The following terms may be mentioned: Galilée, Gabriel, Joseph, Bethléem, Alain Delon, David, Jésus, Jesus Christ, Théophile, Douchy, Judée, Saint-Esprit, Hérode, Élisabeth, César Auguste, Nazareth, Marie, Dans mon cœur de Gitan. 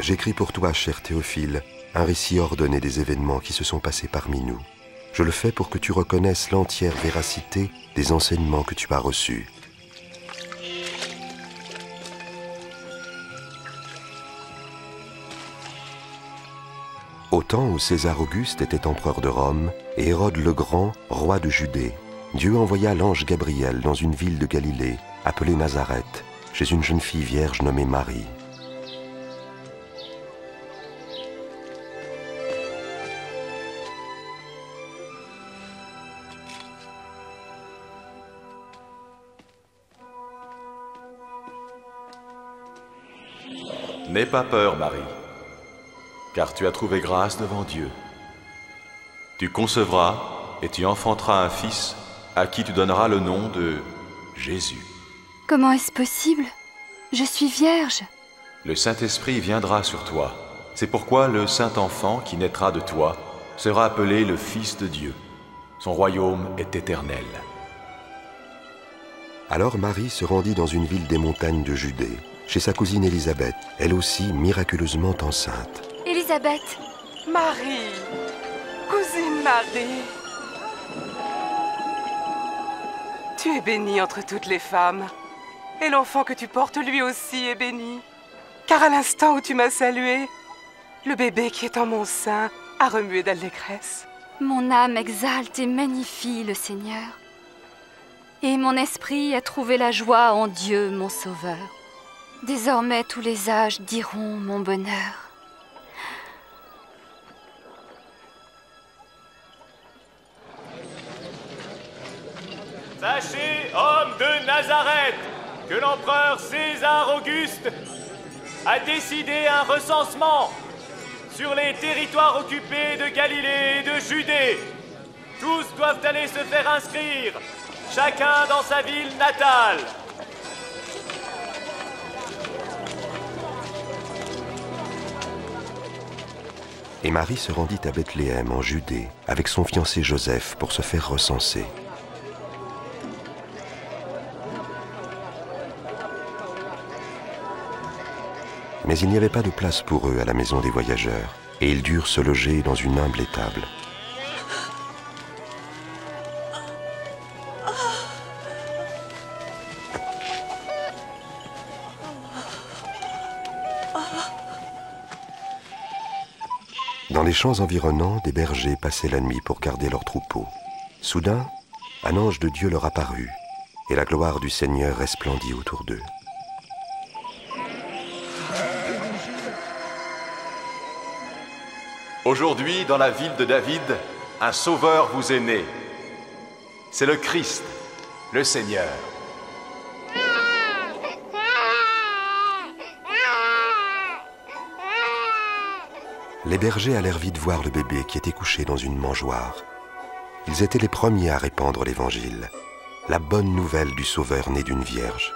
J'écris pour toi, cher Théophile, un récit ordonné des événements qui se sont passés parmi nous. Je le fais pour que tu reconnaisses l'entière véracité des enseignements que tu as reçus. Au temps où César Auguste était empereur de Rome et Hérode le Grand, roi de Judée, Dieu envoya l'ange Gabriel dans une ville de Galilée, appelée Nazareth, chez une jeune fille vierge nommée Marie. N'aie pas peur, Marie, car tu as trouvé grâce devant Dieu. Tu concevras et tu enfanteras un fils à qui tu donneras le nom de Jésus. Comment est-ce possible? Je suis vierge. Le Saint-Esprit viendra sur toi. C'est pourquoi le Saint-Enfant qui naîtra de toi sera appelé le Fils de Dieu. Son royaume est éternel. Alors Marie se rendit dans une ville des montagnes de Judée, chez sa cousine Élisabeth, elle aussi miraculeusement enceinte. Élisabeth! Marie! Cousine Marie! Tu es bénie entre toutes les femmes, et l'enfant que tu portes lui aussi est béni. Car à l'instant où tu m'as saluée, le bébé qui est en mon sein a remué d'allégresse. Mon âme exalte et magnifie le Seigneur, et mon esprit a trouvé la joie en Dieu mon Sauveur. Désormais, tous les âges diront mon bonheur. Sachez, hommes de Nazareth, que l'empereur César Auguste a décidé un recensement sur les territoires occupés de Galilée et de Judée. Tous doivent aller se faire inscrire, chacun dans sa ville natale. Et Marie se rendit à Bethléem, en Judée, avec son fiancé Joseph pour se faire recenser. Mais il n'y avait pas de place pour eux à la maison des voyageurs, et ils durent se loger dans une humble étable. Dans les champs environnants, des bergers passaient la nuit pour garder leurs troupeaux. Soudain, un ange de Dieu leur apparut, et la gloire du Seigneur resplendit autour d'eux. Aujourd'hui, dans la ville de David, un sauveur vous est né. C'est le Christ, le Seigneur. Les bergers allèrent vite voir le bébé qui était couché dans une mangeoire. Ils étaient les premiers à répandre l'Évangile, la bonne nouvelle du Sauveur né d'une vierge.